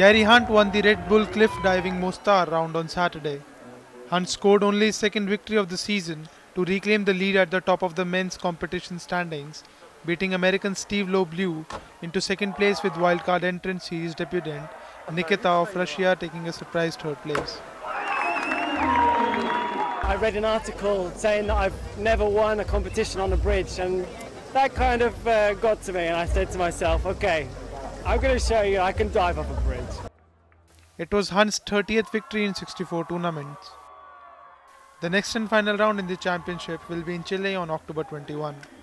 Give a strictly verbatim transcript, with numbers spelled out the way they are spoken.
Gary Hunt won the Red Bull Cliff Diving Mostar round on Saturday. Hunt scored only his second victory of the season to reclaim the lead at the top of the men's competition standings, beating American Steve LoBue into second place with wildcard entrant series debutant Nikita of Russia taking a surprise third place. I read an article saying that I've never won a competition on a bridge, and that kind of uh, got to me, and I said to myself, okay, I'm going to show you I can dive off a bridge. It was Hunt's thirtieth victory in sixty-four tournaments. The next and final round in the championship will be in Chile on October twenty-first.